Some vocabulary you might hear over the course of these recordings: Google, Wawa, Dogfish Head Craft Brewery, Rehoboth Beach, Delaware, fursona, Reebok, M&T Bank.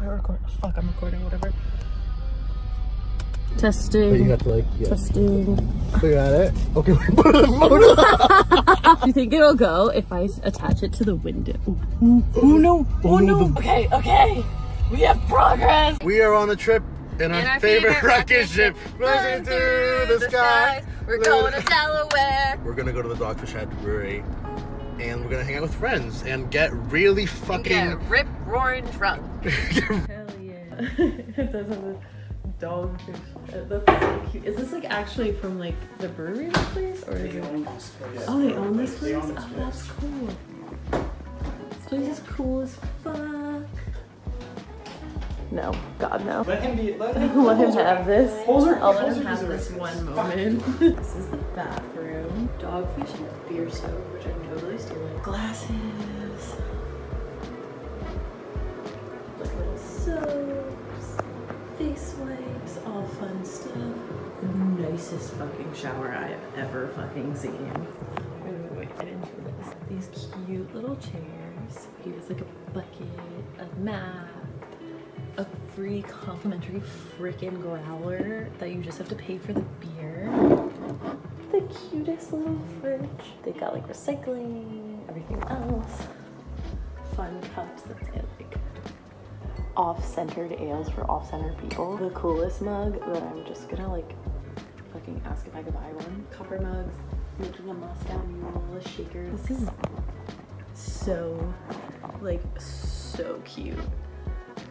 I recording? Fuck, I'm recording, whatever. Testing. But you have to like, yeah. Testing. Look at it. Okay, we put the photo. Do you think it'll go if I attach it to the window? Oh no, oh no. Okay, okay. We have progress. We are on a trip in our favorite rocket ship. Rising through the sky. We're going to Delaware. We're going to go to the Dogfish Head Brewery. And we're going to hang out with friends and get really fucking... Get rip-roaring drunk. Hell yeah. It does have a dogfish. That's so cute. Is this like actually from like the brewery place? Or they own this place. Oh, they own this place? Oh, that's cool. This place is cool as fuck. No, God no. Let him be. Let him have this. I'll let him have this one moment. This is the bathroom. Dogfish and beer soap, which I'm totally stealing. Glasses. Like little soaps, face wipes, all fun stuff. The nicest fucking shower I have ever fucking seen. I'm gonna get into this. These cute little chairs. He has like a bucket, a mat. A free complimentary frickin' growler that you just have to pay for the beer. The cutest little fridge. They got like recycling, everything else. Fun cups that say like off-centered ales for off-centered people. The coolest mug that I'm just gonna like fucking ask if I could buy one. Copper mugs, making a Moscow Mule, shakers. This is so, like, so cute.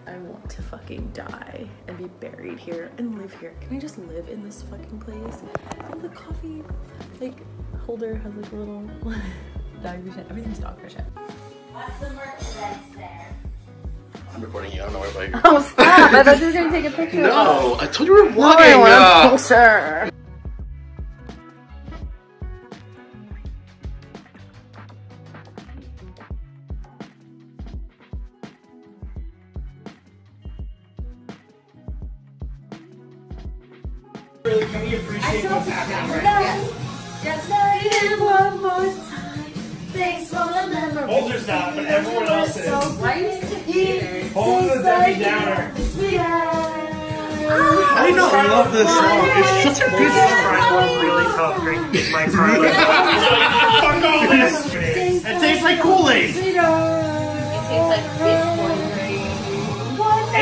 I want to fucking die and be buried here and live here. Can I just live in this fucking place? And the coffee like holder has like a little dogfish head. Everything's dogfish head. What's the merch that's there? I'm recording you. I don't know where I'm. Oh stop! I thought you were gonna take a picture. No, I told you we were vlogging. No, closer. Can we appreciate what's happening right now? Just let it one more time. Thanks for the memories. Holder's not, but everyone else is. Holder's every downer. I know, I love this song. It's such a good song. I was really tough drinking my car. Fuck all this. It tastes like Kool-Aid. It tastes like Bitcoin. What?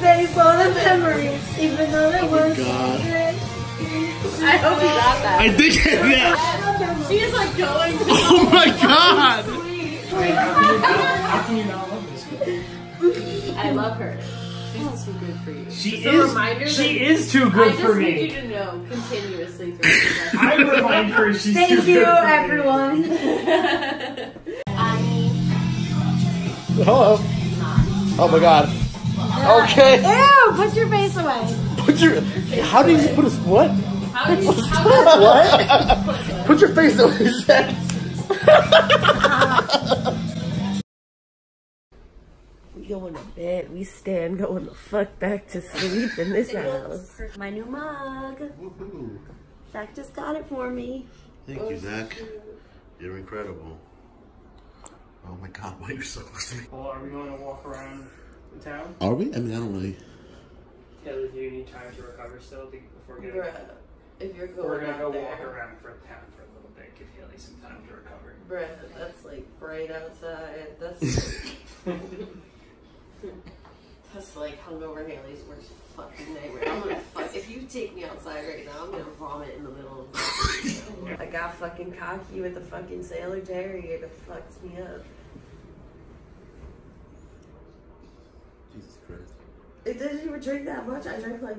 Thanks for the memories, even though it was good. I hope you got that. I did get that. She is like going to. Oh my God. How can you not love this girl? I love her. She's too good for you. She is too good for me. I just need you to know continuously. I remind her she's too good for you. Thank you, everyone. Hello. Oh my God. Okay. Ew! Put your face away. How do you put a what? How do you what? Put your face away. We going to bed. We stand going the fuck back to sleep in this house. My new mug. Woohoo! Zach just got it for me. Thank you, Zach. You're incredible. Oh my God! Why are you so ugly? Well, are we going to walk around town? Are we? I mean, I don't really. Yeah, do you need time to recover still before getting bruh, if you're going we're gonna go there. Walk around for town for a little bit, give Haley some time to recover. Bruh, that's like bright outside. That's like, that's like hungover Haley's worst fucking nightmare. I'm gonna fuck. If you take me outside right now, I'm gonna vomit in the middle of the yeah. I got fucking cocky with the fucking Sailor Dairy and it fucked me up. Jesus Christ. It didn't even drink that much. I drank like...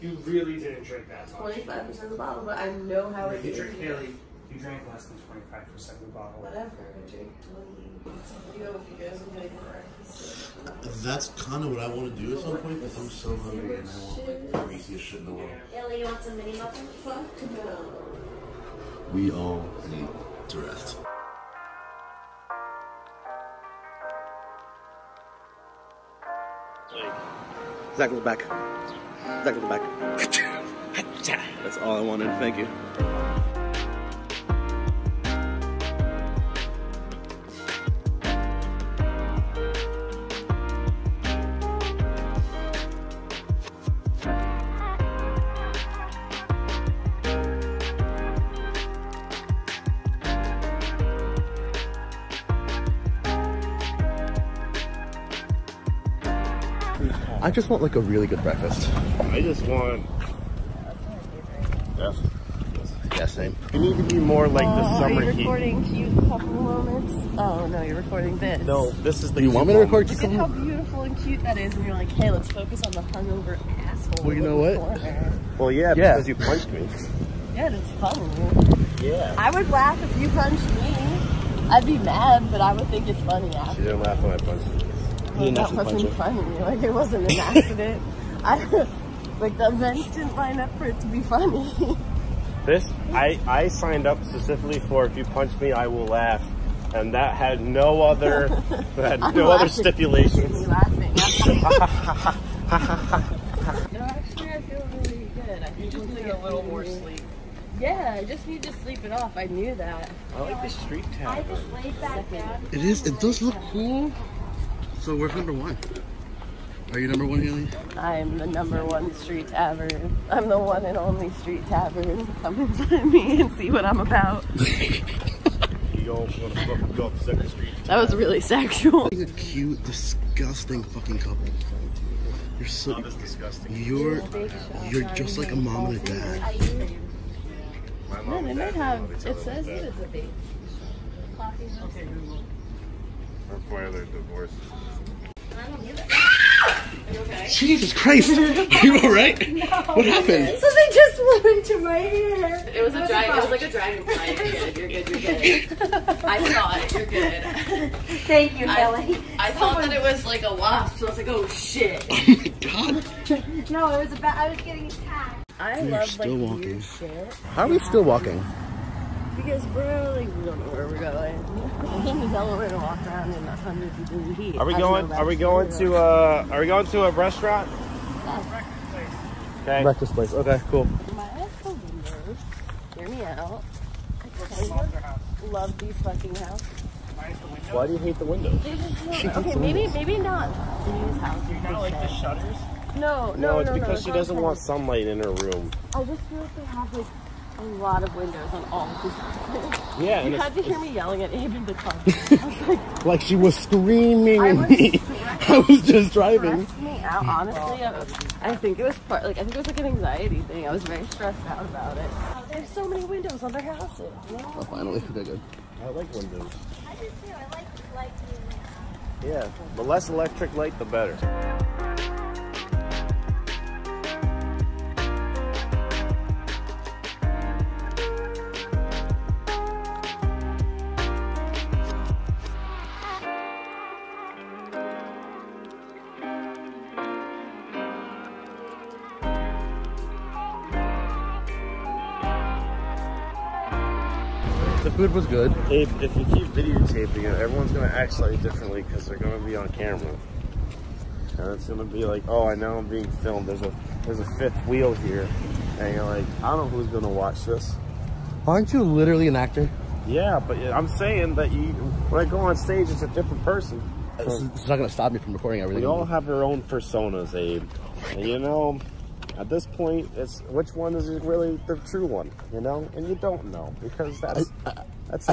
You really didn't drink that much. 25% of the bottle, but I know how it is. You drank less than 25% of the bottle. Whatever. I drank 20. You know, if you guys are getting breakfast. That's kind of what I want to do at some point, but I'm so hungry and I want the craziest shit in the world. Ellie, you want some mini muffins? Fuck no. We all need to rest. Zach, look back. Zach, look back. That's all I wanted. Thank you. I just want like a really good breakfast. I just want... Yeah. Yeah, same. You need to be more like the summer heat. Are you recording cute couple moments? Oh, no, you're recording this. No, this is the... You want me to record cute couple moments? Look at how beautiful and cute that is, and you're like, hey, let's focus on the hungover asshole. Well, you know what? Well, yeah, because you punched me. Yeah, that's fun. Yeah. I would laugh if you punched me. I'd be mad, but I would think it's funny after. She didn't laugh when I punched you. Well, that wasn't funny. Like, it wasn't an accident. Like, the events didn't line up for it to be funny. This, I signed up specifically for if you punch me, I will laugh. And that had no other, that had no other stipulations. You're laughing. No, actually, I feel really good. I think you just need a little more sleep. Yeah, I just need to sleep it off. I knew that. I like the street tag. I just laid back down. It is, it does look cool. So we're number one. Are you number one, Haley? I'm the number one street tavern. I'm the one and only street tavern. Come inside me and see what I'm about. You all want to fucking go up the second street. That was really sexual. You're a cute, disgusting fucking couple. You're so disgusting. You're just like a mom and a dad. No, they might have. It says that it's a baby. Okay, Google. Require their divorce. I don't get it. Are you okay? Jesus Christ! Are you alright? No. What happened? So they just flew into my hair. It was like a dragonfly. You're good. I saw it. You're good. Thank you, Kelly. I thought that it was like a wasp, so I was like, oh shit. Oh my god. No, it was about. I was getting attacked. We're still walking. How are we still walking? Because we're like, we don't know where we're going. We're in Delaware to walk around in 100 degrees heat. Are we going to a restaurant? Yeah. Breakfast place. Okay. Breakfast place. Okay, cool. My husband, hear me out. I love these fucking houses. Why do you hate the windows? Okay, maybe not these houses. You kind of like the shutters? No, it's because she doesn't want sunlight in her room. I just feel like they have like a lot of windows on all of these houses. Yeah, you had to hear me yelling at Abe in the car. Like she was screaming at me. I was just driving. Stressed me out, honestly. I think it was like an anxiety thing. I was very stressed out about it. They have so many windows on their houses. Wow. Oh, finally, they're good. I like windows. I do too. I like light. Yeah, the less electric light, the better. The food was good. If you keep videotaping it, everyone's going to act slightly differently because they're going to be on camera. And it's going to be like, oh, I know I'm being filmed. There's a fifth wheel here. And you're like, I don't know who's going to watch this. Aren't you literally an actor? Yeah, but I'm saying that when I go on stage, it's a different person. It's not going to stop me from recording everything. We all have our own personas, Abe. And you know, at this point, it's which one is really the true one, you know? And you don't know, because I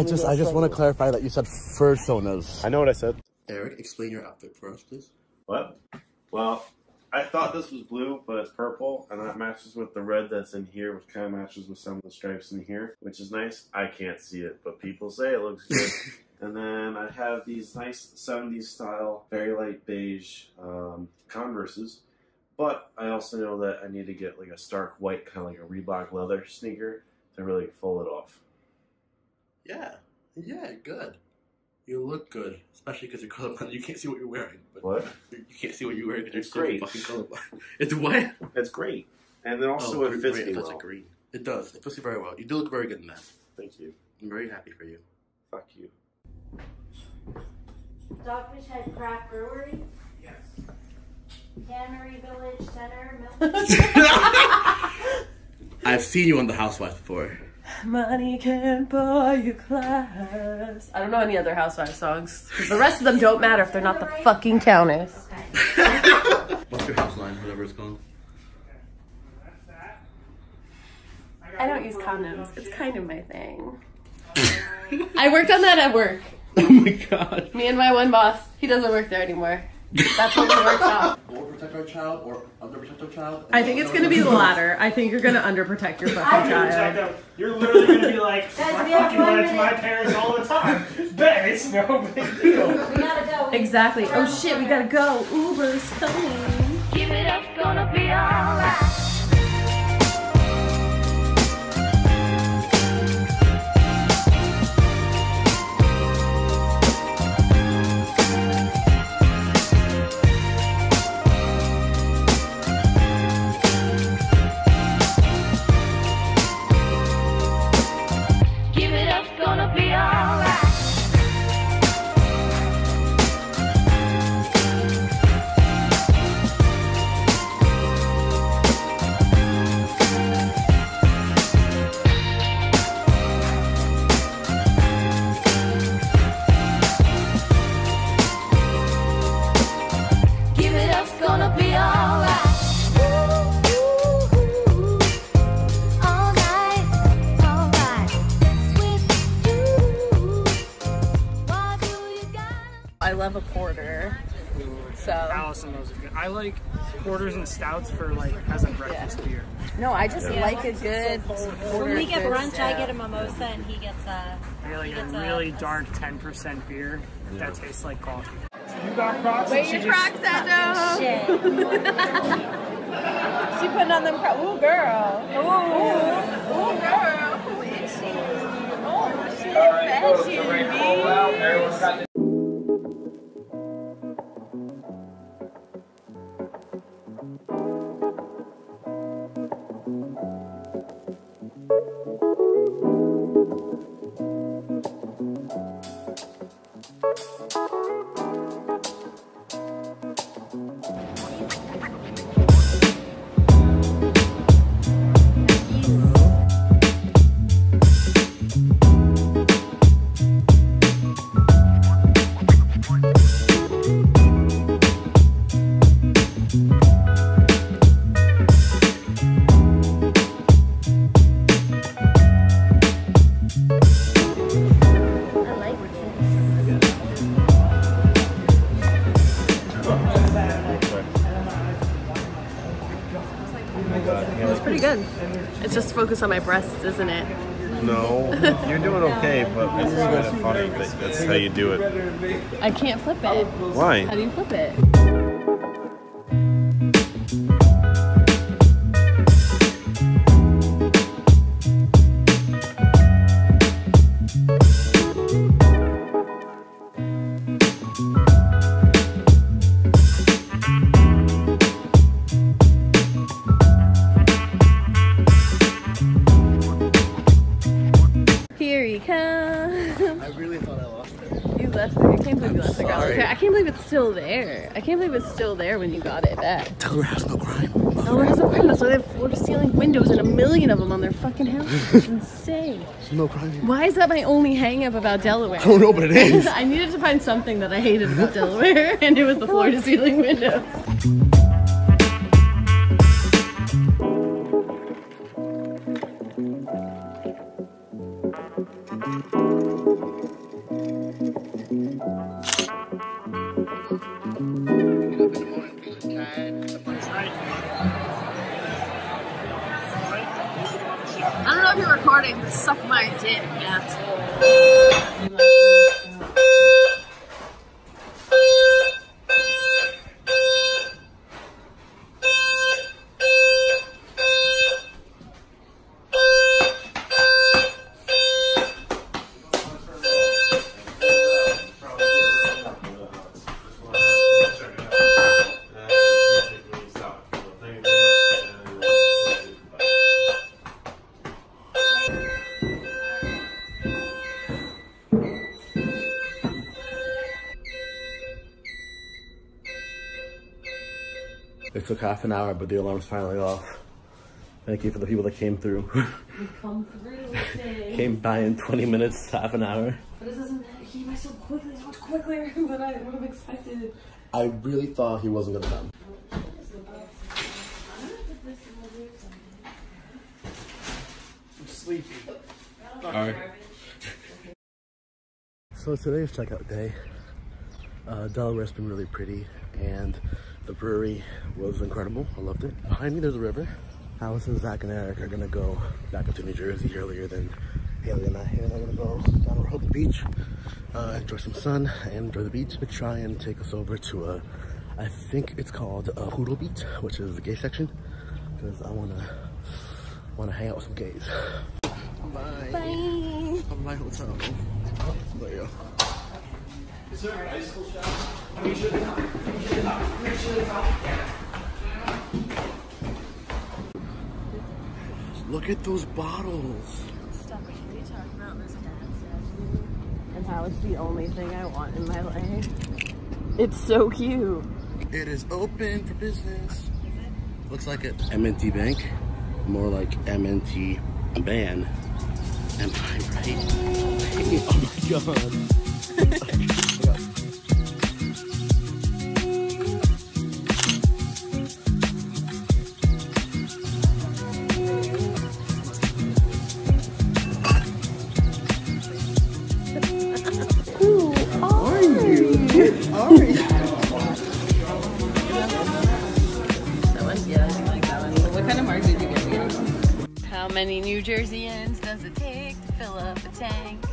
just want to clarify that you said fursonas. I know what I said. Eric, explain your outfit for us, please. What? Well, I thought this was blue, but it's purple, and that matches with the red that's in here, which kind of matches with some of the stripes in here, which is nice. I can't see it, but people say it looks good. And then I have these nice 70s style, very light beige Converses. But I also know that I need to get like a stark white, kind of like a Reebok leather sneaker to really pull it off. Yeah, good. You look good, especially because you're colorblind. You can't see what you're wearing. But what? You can't see what you're wearing because you're so fucking colorblind. It's what? It's great. And then also it fits me well. It does. It fits you very well. You do look very good in that. Thank you. I'm very happy for you. Fuck you. Dogfish Head Craft Brewery? Yes. Cannery Village Center, I've seen you on The Housewives before. Money can't buy you class. I don't know any other Housewives songs. The rest of them don't matter if they're not the fucking Countess. Okay. What's your house line, whatever it's called? I don't use condoms. It's kind of my thing. I worked on that at work. Oh my god. Me and my one boss. He doesn't work there anymore. That's what we worked on. protect our child or under protect our child? I think it's going to be the latter. I think you're going to under protect your fucking child. You're literally going to be like, I fucking went to my parents all the time. But it's no big deal. We gotta go. Exactly. Oh shit, we gotta go. Uber's coming. Give it up, gonna be alright. A porter. So Allison knows it. I like porters and stouts for like as a breakfast beer. No, I just like a good porter. When we get brunch, I get a mimosa and he gets a really dark 10% beer that tastes like coffee. You got Crocs. Wait, your Crocs out. Shit. She putting on them Crocs. Ooh, girl. Ooh, girl. Who is she? Oh, she is fashion. Focus on my breasts, isn't it? No, you're doing okay, but this is kind of funny that that's how you do it. I can't flip it. Why? How do you flip it? Still there. I can't believe it's still there when you got it back. Delaware has no crime. Delaware has no crime. That's why they have floor to ceiling windows and a million of them on their fucking house. It's insane. There's no crime here. Why is that my only hang up about Delaware? I don't know, but it is. I needed to find something that I hated about Delaware, and it was the floor to ceiling windows. Suck my dick, asshole. It took half an hour, but the alarm's finally off. Thank you for the people that came through. We come through. Came by in 20 minutes, half an hour. But this isn't, he went so quickly, so much quicker than I would have expected. I really thought he wasn't gonna come. I'm sleepy. All right. So today's checkout day. Delaware's been really pretty, and The brewery was incredible. I loved it. Behind me, there's a river. Allison, Zach, and Eric are gonna go back up to New Jersey earlier than Haley and I. Haley and I are gonna go down to Rehoboth Beach, enjoy some sun, and enjoy the beach, but try and take us over to a, I think it's called a Hoodle Beach, which is the gay section, because I wanna hang out with some gays. Bye. Bye. I'm my hotel. Oh, there you go. Is there an ice cold shot? Make sure to talk. Look at those bottles. Stop it. What are you talking about? There's cats actually. And how it's the only thing I want in my life. It's so cute. It is open for business. Is it? Looks like it. M&T Bank. More like M&T Ban. Am I right? Hey. Oh my god. Who are you? Who are you? That one's yes, like that one. What kind of mark did you get for yours? How many New Jerseyans does it take to fill up a tank?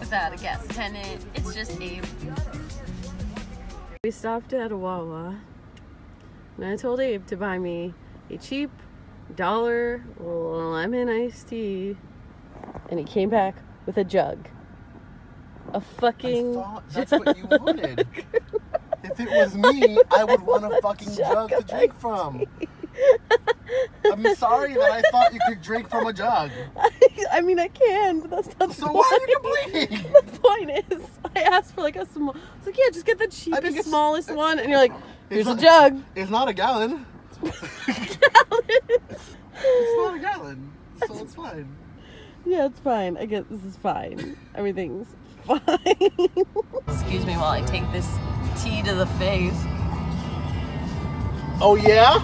Without a gas attendant, it's just Abe. We stopped at a Wawa, and I told Abe to buy me a cheap $1 lemon iced tea, and he came back with a jug. A fucking jug. I thought that's what you wanted. If it was me, I would want a fucking jug to drink from. I'm sorry that I thought you could drink from a jug. I mean, I can, but that's not the point. So why are you complaining? The point is, I asked for like a small. I was like, yeah, just get the cheapest, smallest one. And you're like, here's a jug. It's not a gallon. It's not a gallon. So it's fine. Yeah, it's fine. I guess this is fine. Everything's fine. Excuse me while I take this tea to the face. Oh, yeah?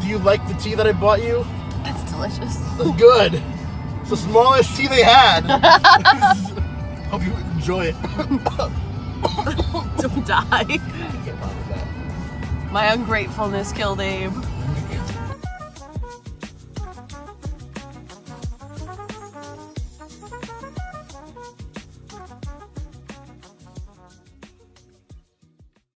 Do you like the tea that I bought you? That's delicious. That's good. It's the smallest tea they had. Hope you enjoy it. Don't die. I can't bother that. My ungratefulness killed Abe.